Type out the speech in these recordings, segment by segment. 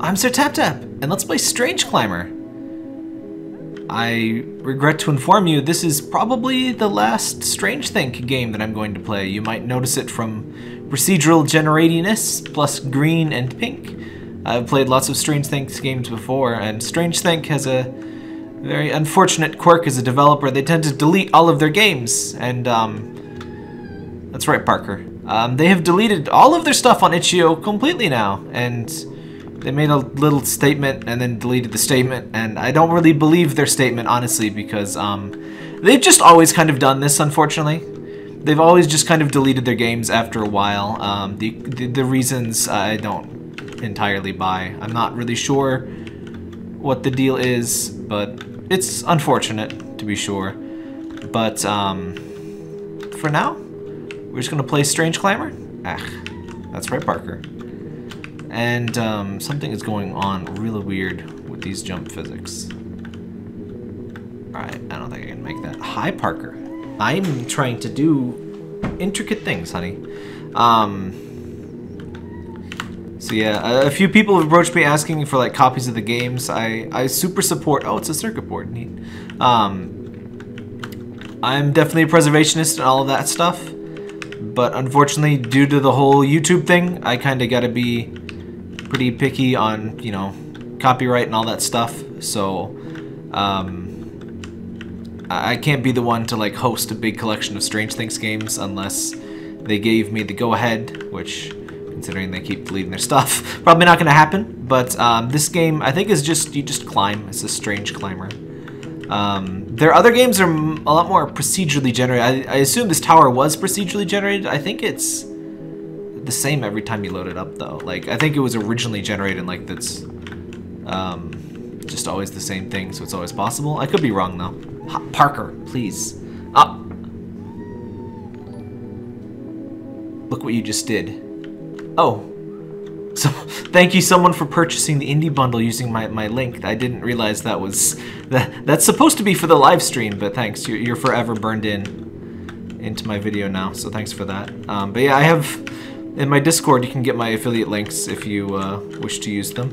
I'm SirTapTap, and let's play Strange Climber. I regret to inform you, this is probably the last Strangethink game that I'm going to play. You might notice it from procedural generatiness, plus green and pink. I've played lots of Strangethink games before, and Strangethink has a very unfortunate quirk as a developer. They tend to delete all of their games, and that's right, Parker. They have deleted all of their stuff on itch.io completely now, and they made a little statement and then deleted the statement, and I don't really believe their statement, honestly, because they've just always kind of done this, unfortunately. They've always just kind of deleted their games after a while. The reasons I don't entirely buy. I'm not really sure what the deal is, but it's unfortunate, to be sure. But for now, we're just gonna play Strange Climber. That's right, Parker. And something is going on really weird with these jump physics. Alright, I don't think I can make that. Hi, Parker. I'm trying to do intricate things, honey. So yeah, a few people have approached me asking for like copies of the games. I super support. Oh, it's a circuit board. Neat. I'm definitely a preservationist and all of that stuff, but unfortunately, due to the whole YouTube thing, I kind of got to be pretty picky on, you know, copyright and all that stuff. So I can't be the one to like host a big collection of Strangethink games unless they gave me the go-ahead, which, considering they keep deleting their stuff, probably not gonna happen. But this game, I think, is just, you just climb. It's a strange climber. Their other games are a lot more procedurally generated. I assume this tower was procedurally generated. I think it's the same every time you load it up, though. Like, I think it was originally generated, like, that's just always the same thing, so it's always possible. I could be wrong, though. Parker, please. Up. Look what you just did. Oh. So, thank you, someone, for purchasing the indie bundle using my link. I didn't realize that was... That's supposed to be for the live stream, but thanks. You're forever burned into my video now, so thanks for that. But yeah, I have... In my Discord, you can get my affiliate links if you wish to use them.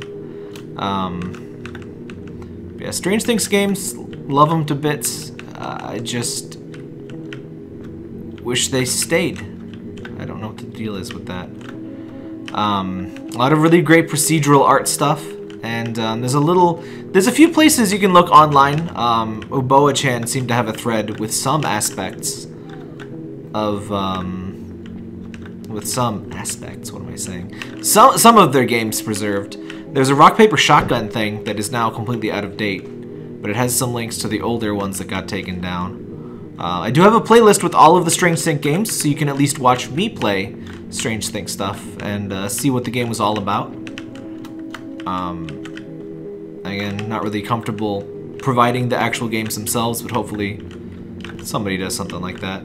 Yeah, Strangethink games, love them to bits. I just wish they stayed. I don't know what the deal is with that. A lot of really great procedural art stuff, and there's a few places you can look online. Uboachan seemed to have a thread with some aspects of. With some aspects, what am I saying? Some of their games preserved. There's a rock-paper-shotgun thing that is now completely out of date, but it has some links to the older ones that got taken down. I do have a playlist with all of the Strangethink games, so you can at least watch me play Strangethink stuff and see what the game was all about. Again, not really comfortable providing the actual games themselves, but hopefully somebody does something like that.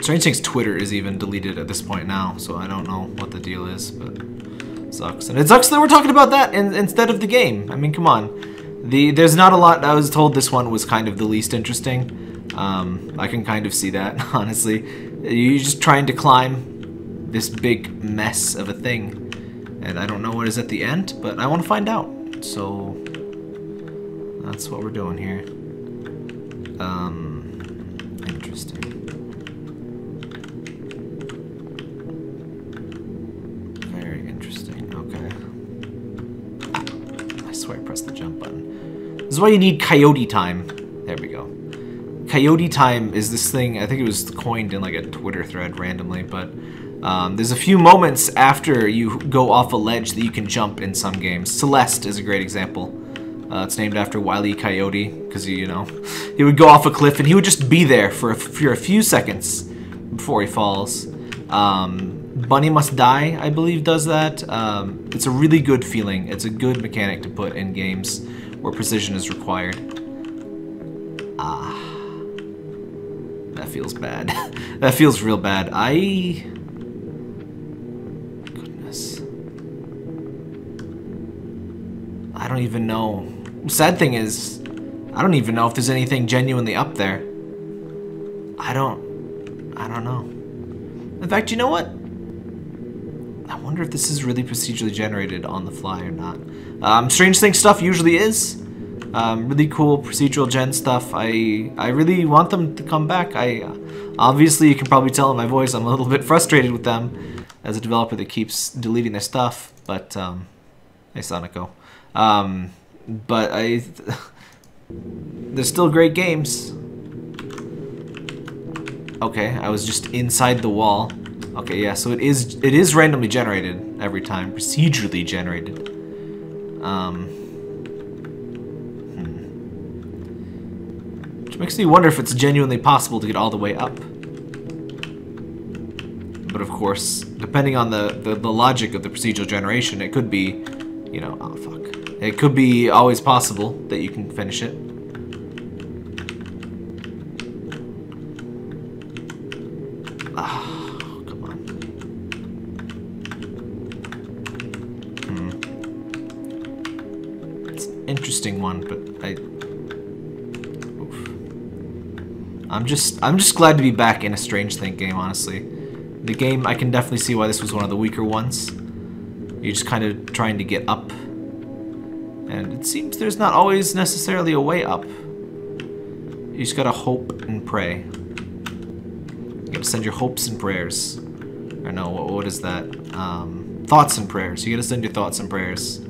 Strangethink's Twitter is even deleted at this point now, so I don't know what the deal is, but it sucks. And it sucks that we're talking about that instead of the game. I mean, come on. There's not a lot. I was told this one was kind of the least interesting. I can kind of see that, honestly. You're just trying to climb this big mess of a thing, and I don't know what is at the end, but I want to find out. So that's what we're doing here. Interesting. This is why you need Coyote Time. There we go. Coyote Time is this thing, I think it was coined in like a Twitter thread randomly, but there's a few moments after you go off a ledge that you can jump in some games. Celeste is a great example. It's named after Wile E. Coyote, because, you know, he would go off a cliff and he would just be there for a few seconds before he falls. Bunny Must Die, I believe, does that. It's a really good feeling. It's a good mechanic to put in games where precision is required. That feels bad. That feels real bad. Goodness. I don't even know. Sad thing is, I don't even know if there's anything genuinely up there. I don't know. In fact, you know what? I wonder if this is really procedurally generated on the fly or not. Strangethink stuff usually is. Really cool procedural gen stuff. I really want them to come back. Obviously, you can probably tell in my voice, I'm a little bit frustrated with them as a developer that keeps deleting their stuff. But, hey, Sonico. But they're still great games. Okay, I was just inside the wall. Okay, yeah, so it is randomly generated every time, procedurally generated. Which makes me wonder if it's genuinely possible to get all the way up. But of course, depending on the logic of the procedural generation, it could be, you know, oh fuck. It could be always possible that you can finish it. One, but I'm just glad to be back in a Strangethink game, honestly. The game, I can definitely see why this was one of the weaker ones. You're just kind of trying to get up. And it seems there's not always necessarily a way up. You just gotta hope and pray. You gotta send your hopes and prayers. Or no, what is that? Thoughts and prayers. You gotta send your thoughts and prayers.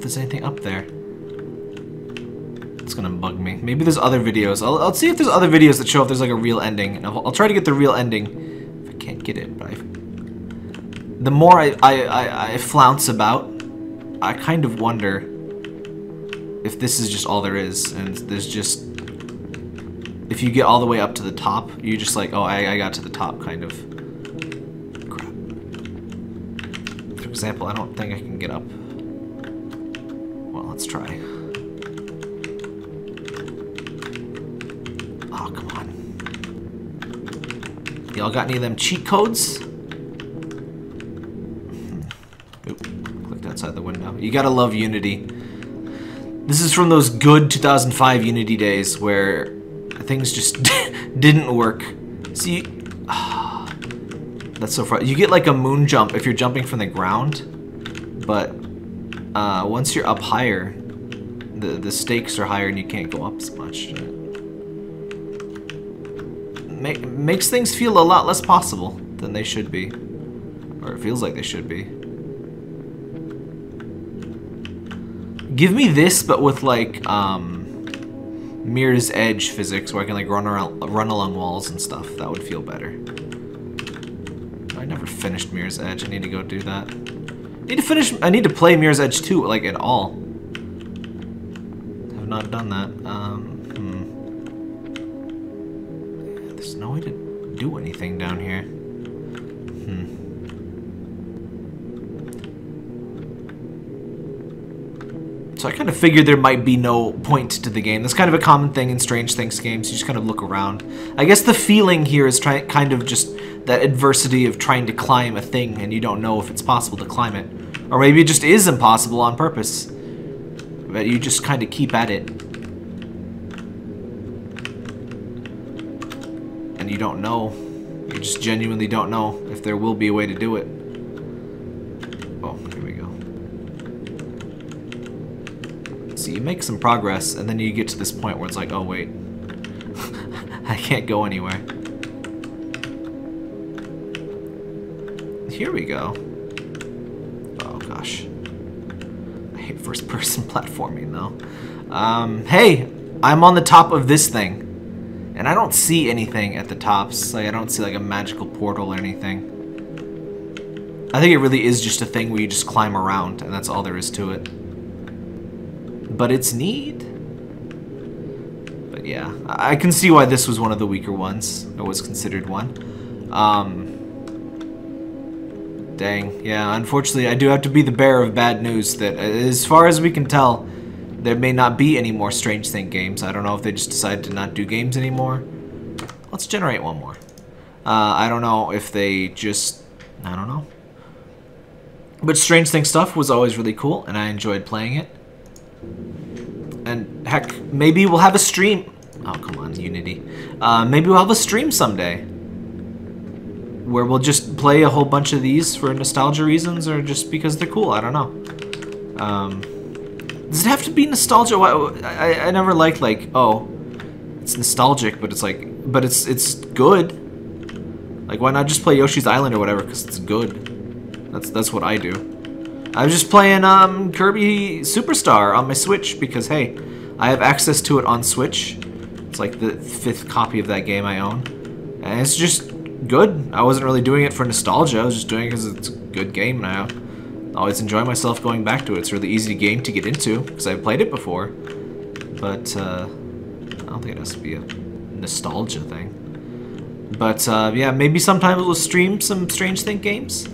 There's anything up there. It's gonna bug me. Maybe there's other videos. I'll see if there's other videos that show if there's like a real ending. And I'll try to get the real ending. If I can't get it, but the more I flounce about, I kind of wonder if this is just all there is, and there's just, if you get all the way up to the top, you're just like, oh, I got to the top, kind of. Crap. For example, I don't think I can get up. Let's try. Oh, come on. Y'all got any of them cheat codes? Oop, clicked outside the window. You gotta love Unity. This is from those good 2005 Unity days where things just didn't work. See, that's so far. You get like a moon jump if you're jumping from the ground, but once you're up higher, the stakes are higher and you can't go up as much. Makes things feel a lot less possible than they should be. Or it feels like they should be. Give me this, but with like, Mirror's Edge physics, where I can like run along walls and stuff. That would feel better. I never finished Mirror's Edge. I need to go do that. I need to play Mirror's Edge 2, like, at all. Have not done that. Yeah, there's no way to do anything down here. So I kind of figured there might be no point to the game. That's kind of a common thing in Strangethink games. You just kind of look around. I guess the feeling here is kind of just that adversity of trying to climb a thing and you don't know if it's possible to climb it. Or maybe it just is impossible on purpose. But you just kind of keep at it. And you don't know. You just genuinely don't know if there will be a way to do it. Oh, here we go. So you make some progress and then you get to this point where it's like, oh wait. I can't go anywhere. Here we go. Oh gosh. I hate first person platforming though. Hey, I'm on the top of this thing. And I don't see anything at the tops. Like I don't see like a magical portal or anything. I think it really is just a thing where you just climb around and that's all there is to it. But it's neat. But yeah, I can see why this was one of the weaker ones. It was considered one. Dang, yeah, unfortunately I do have to be the bearer of bad news that as far as we can tell, there may not be any more Strangethink games. I don't know if they just decided to not do games anymore. Let's generate one more. I don't know if they just, I don't know. But Strangethink stuff was always really cool and I enjoyed playing it. And heck, maybe we'll have a stream. Oh, come on, Unity. Maybe we'll have a stream someday. where we'll just play a whole bunch of these for nostalgia reasons or just because they're cool. I don't know. Does it have to be nostalgia? I never liked, like, oh, it's nostalgic, but it's like, but it's good. Like, why not just play Yoshi's Island or whatever? Because it's good. That's what I do. I was just playing Kirby Superstar on my Switch because, hey, I have access to it on Switch. It's like the 5th copy of that game I own. And it's just good. I wasn't really doing it for nostalgia. I was just doing it because it's a good game now. I always enjoy myself going back to it. It's a really easy game to get into because I've played it before. But I don't think it has to be a nostalgia thing. But yeah, maybe sometime we'll stream some Strangethink games.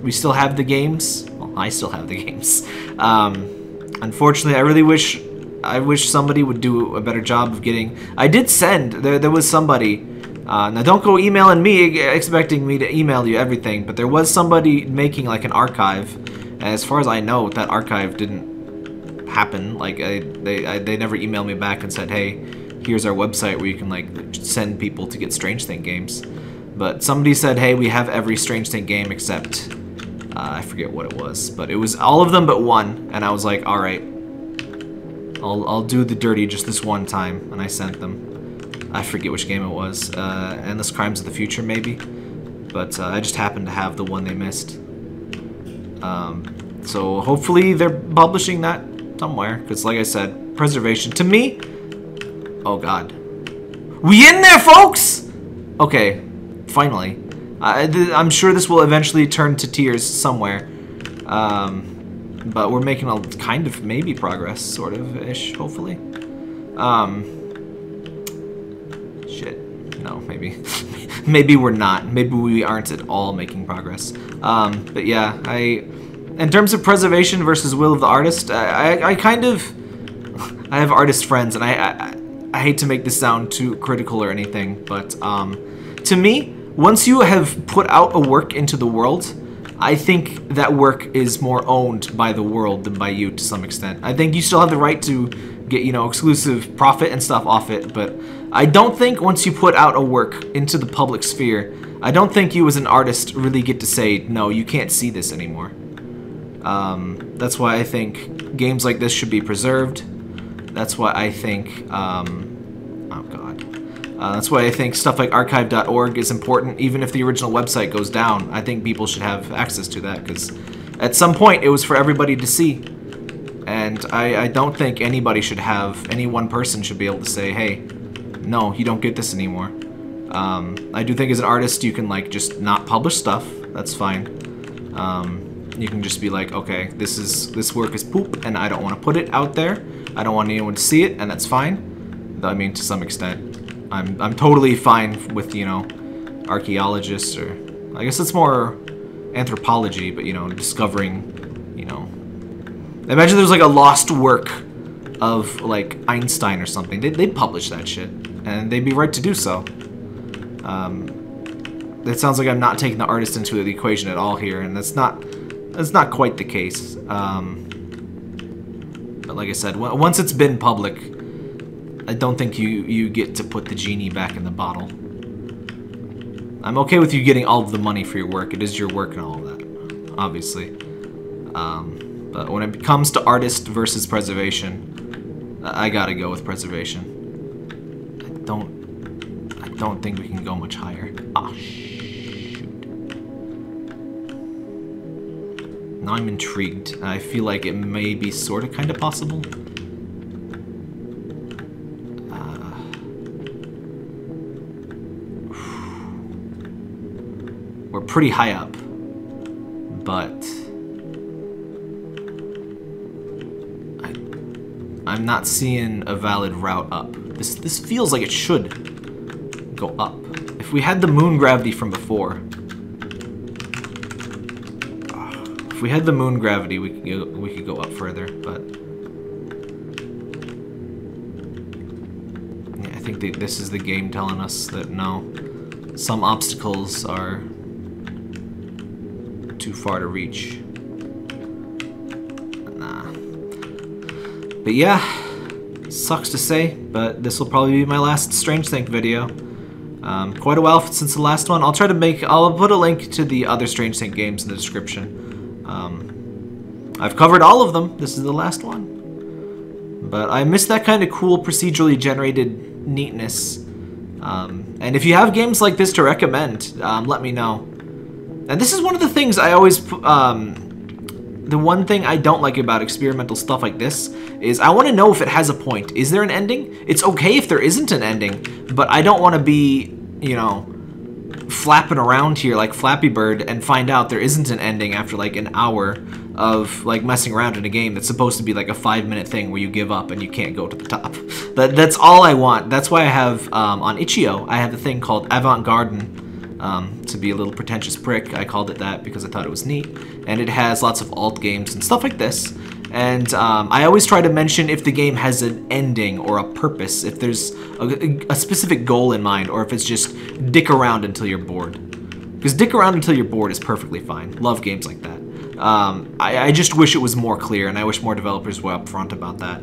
We still have the games. Well, I still have the games. Unfortunately, I really wish somebody would do a better job of getting... I did send. There was somebody. Now, don't go emailing me expecting me to email you everything, but there was somebody making, like, an archive. And as far as I know, that archive didn't happen. Like, they never emailed me back and said, hey, here's our website where you can, like, send people to get Strangethink games. But somebody said, hey, we have every Strangethink game except... I forget what it was, but it was all of them but one, and I was like, all right, I'll do the dirty just this one time, and I sent them. I forget which game it was, Endless Crimes of the Future maybe, but I just happened to have the one they missed. So hopefully they're publishing that somewhere, because like I said, preservation to me. Oh God, we in there, folks? Okay, finally. I'm sure this will eventually turn to tears somewhere, but we're making a kind of maybe progress, sort of-ish, hopefully. Shit. No, maybe. Maybe we're not. Maybe we aren't at all making progress. But yeah, in terms of preservation versus will of the artist, I kind of... I have artist friends, and I hate to make this sound too critical or anything, but to me... Once you have put out a work into the world, I think that work is more owned by the world than by you to some extent. I think you still have the right to get, you know, exclusive profit and stuff off it, but I don't think once you put out a work into the public sphere, I don't think you as an artist really get to say, no, you can't see this anymore. That's why I think games like this should be preserved. That's why I think, oh God. That's why I think stuff like archive.org is important. Even if the original website goes down, I think people should have access to that, because at some point it was for everybody to see. And I don't think anybody should have, any one person should be able to say, hey, no, you don't get this anymore. I do think as an artist you can, like, just not publish stuff. That's fine. You can just be like, okay, this work is poop and I don't want to put it out there. I don't want anyone to see it, and that's fine. I mean, to some extent. I'm totally fine with, you know, archaeologists, or I guess it's more anthropology, but, you know, discovering, you know, imagine there's like a lost work of like Einstein or something. They'd publish that shit, and they'd be right to do so. It sounds like I'm not taking the artist into the equation at all here, and that's not quite the case. But like I said, once it's been public, I don't think you get to put the genie back in the bottle. I'm okay with you getting all of the money for your work. It is your work and all of that, obviously. But when it comes to artist versus preservation, I gotta go with preservation. I don't think we can go much higher. Ah, shoot. Now I'm intrigued. I feel like it may be sort of kind of possible. We're pretty high up, but I'm not seeing a valid route up. This feels like it should go up. If we had the moon gravity from before, if we had the moon gravity, we could go up further. But yeah, I think this is the game telling us that no, some obstacles are too far to reach. Nah. But yeah, sucks to say, but this will probably be my last Strangethink video. Quite a while since the last one. I'll put a link to the other Strangethink games in the description. I've covered all of them. This is the last one. But I miss that kind of cool procedurally generated neatness. And if you have games like this to recommend, let me know. And this is one of the things I always... the one thing I don't like about experimental stuff like this is I want to know if it has a point. Is there an ending? It's okay if there isn't an ending, but I don't want to be, you know, flapping around here like Flappy Bird and find out there isn't an ending after like an hour of like messing around in a game that's supposed to be like a 5-minute thing where you give up and you can't go to the top. That's all I want. That's why I have, on itch.io, I have a thing called Avant-Garden. To be a little pretentious prick, I called it that because I thought it was neat. And it has lots of alt games and stuff like this. And I always try to mention if the game has an ending or a purpose, if there's a specific goal in mind, or if it's just dick around until you're bored. Because dick around until you're bored is perfectly fine. Love games like that. I just wish it was more clear, and I wish more developers were upfront about that.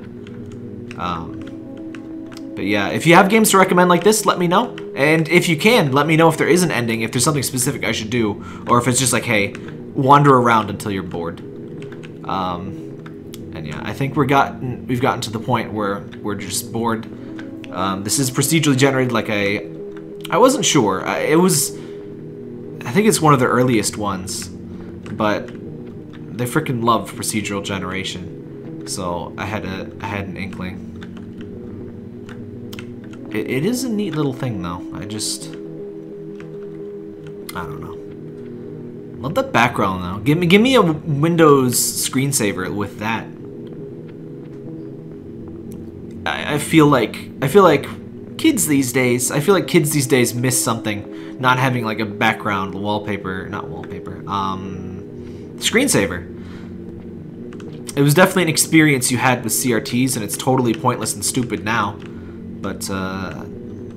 But yeah, if you have games to recommend like this, let me know. And if you can, let me know if there is an ending, if there's something specific I should do, or if it's just like, hey, wander around until you're bored. And yeah, I think we've gotten to the point where we're just bored. This is procedurally generated. Like I wasn't sure. I think it's one of the earliest ones, but they freaking love procedural generation, so I had an inkling. It is a neat little thing, though. I don't know. Love that background, though. Give me a Windows screensaver with that. I feel like kids these days. I feel like kids these days miss something. Not having like a background wallpaper, not wallpaper. Screensaver. It was definitely an experience you had with CRTs, and it's totally pointless and stupid now. But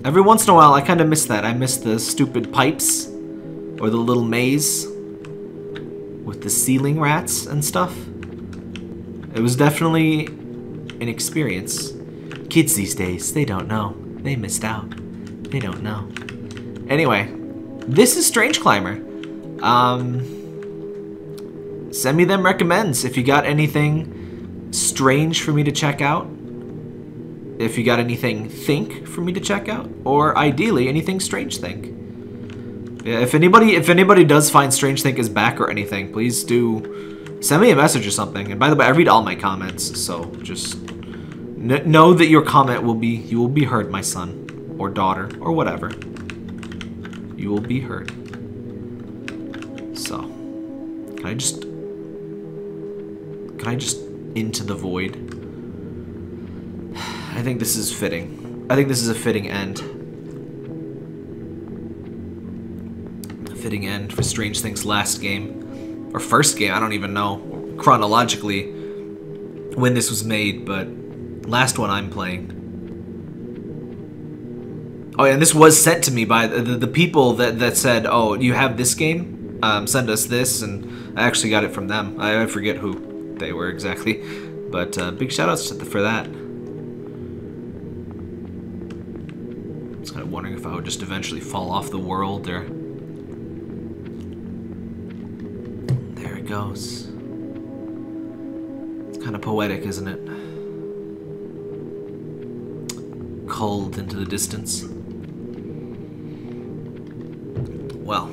every once in a while, I kind of miss that. I miss the stupid pipes or the little maze with the ceiling rats and stuff. It was definitely an experience. Kids these days, they don't know. They missed out. They don't know. Anyway, this is Strange Climber. Send me them recommends if you got anything strange for me to check out. If you got anything think for me to check out, or ideally anything Strangethink. Yeah, if anybody does find Strangethink is back or anything, please do send me a message or something. And by the way, I read all my comments, so just know that your comment you will be heard, my son or daughter or whatever. You will be heard. So, can I just into the void? I think this is fitting. I think this is a fitting end. A fitting end for Strangethink's last game. Or first game, I don't even know chronologically when this was made, but last one I'm playing. Oh yeah, and this was sent to me by the people that said, oh, you have this game? Send us this, and I actually got it from them. I forget who they were exactly, but big shoutouts for that. Wondering if I would just eventually fall off the world or... There it goes. It's kind of poetic, isn't it? Cold into the distance. Well,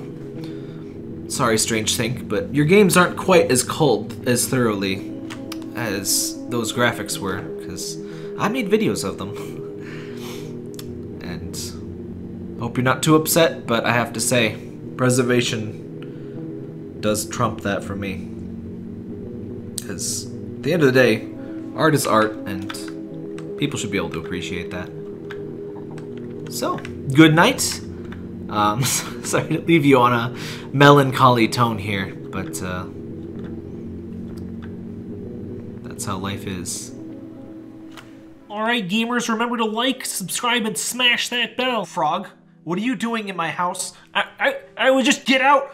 sorry Strangethink, but your games aren't quite as cold as thoroughly as those graphics were, because I made videos of them. Hope you're not too upset, but I have to say, preservation does trump that for me. Because at the end of the day, art is art, and people should be able to appreciate that. So, good night. Sorry to leave you on a melancholy tone here, but that's how life is. Alright, gamers, remember to like, subscribe, and smash that bell. Frog? What are you doing in my house? I would just get out.